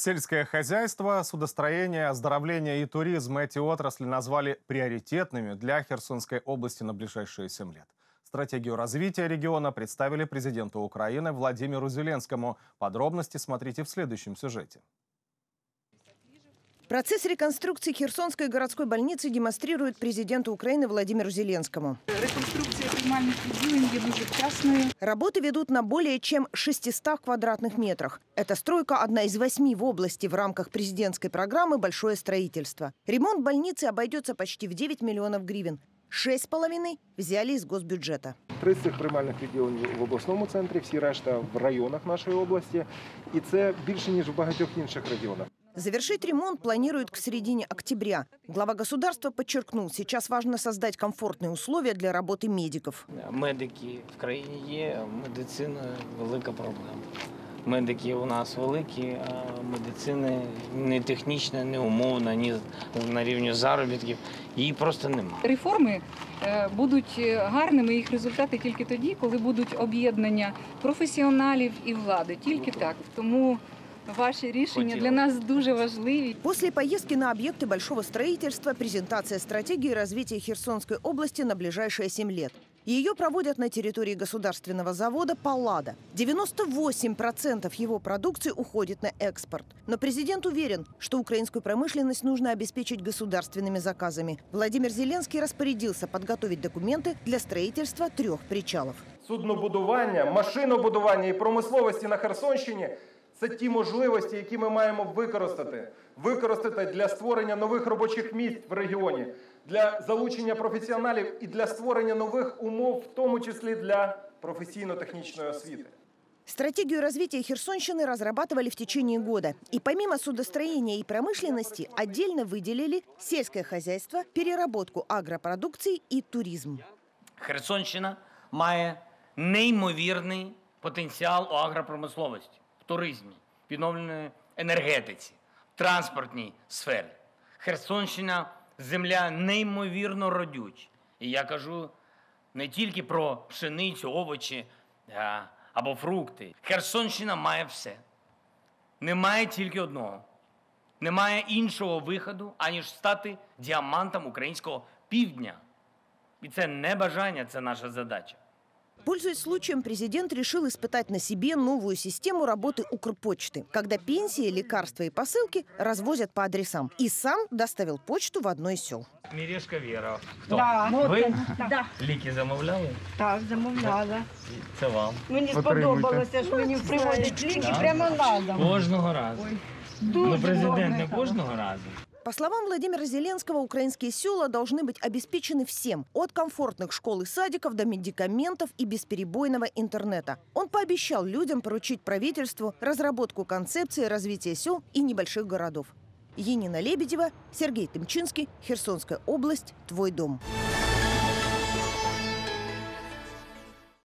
Сельское хозяйство, судостроение, оздоровление и туризм – эти отрасли назвали приоритетными для Херсонской области на ближайшие 7 лет. Стратегию развития региона представили президенту Украины Владимиру Зеленскому. Подробности смотрите в следующем сюжете. Процесс реконструкции Херсонской городской больницы демонстрирует президенту Украины Владимиру Зеленскому. Реконструкция приймальных відділень дуже вчасною. Работы ведут на более чем 600 квадратных метрах. Эта стройка одна из 8 в области в рамках президентской программы «Большое строительство». Ремонт больницы обойдется почти в 9 миллионов гривен. 6,5 взяли из госбюджета. 30 приймальних відділень в обласному центрі, всі решта в районах нашей области. И это больше, ніж в багатьох інших регионах. Завершить ремонт планируют к середине октября. Глава государства подчеркнул, сейчас важно создать комфортные условия для работы медиков. Медики в стране есть, медицина велика проблема. Медики у нас великие, а медицина не технічна, не умовна, ні на рівні заробітків. Її просто немає. Реформи будуть гарними, їх результати тільки тоді, коли будуть об'єднання професіоналів і влади. Тільки так. Тому ваши решения для нас дуже важны. После поездки на объекты большого строительства презентация стратегии развития Херсонской области на ближайшие 7 лет. Ее проводят на территории государственного завода «Паллада». 98% его продукции уходит на экспорт. Но президент уверен, что украинскую промышленность нужно обеспечить государственными заказами. Владимир Зеленский распорядился подготовить документы для строительства 3 причалов. Суднобудування, машинобудування и промисловості на Херсонщині – це ті можливості, які ми маємо використати для створення нових робочих місць в регіоні, для залучення професіоналів і для створення нових умов, в тому числі для професійно-технічної освіти. Стратегию развития Херсонщины разрабатывали в течение года. И помимо судостроения и промышленности отдельно выделили сельское хозяйство, переработку агропродукции и туризм. Херсонщина має неймовірний потенціал у агропромисловості, туризмі, відновленій енергетиці, транспортній сфері. Херсонщина – земля неймовірно родюча. І я кажу не тільки про пшеницю, овочі або фрукти. Херсонщина має все. Немає тільки одного. Немає іншого виходу, аніж стати діамантом українського півдня. І це не бажання, це наша задача. Пользуясь случаем, президент решил испытать на себе новую систему работы Укрпочты, когда пенсии, лекарства и посылки развозят по адресам. И сам доставил почту в одно из сел. Мережка Вера. Кто? Да. Вы? Да. Лики замовляли? Так, замовляла. Это вам. Мне понравилось, что мне приводят лики прямо на дом. Каждого раза. Но президент не каждого раза. По словам Владимира Зеленского, украинские села должны быть обеспечены всем. От комфортных школ и садиков до медикаментов и бесперебойного интернета. Он пообещал людям поручить правительству разработку концепции развития сел и небольших городов. Енина Лебедева, Сергей Тимчинский, Херсонская область, «Твой дом».